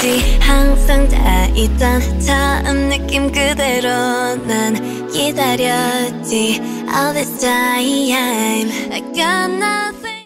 어디 항상 다 있던 처음 느낌 그대로 난 기다렸지 All this time I got nothing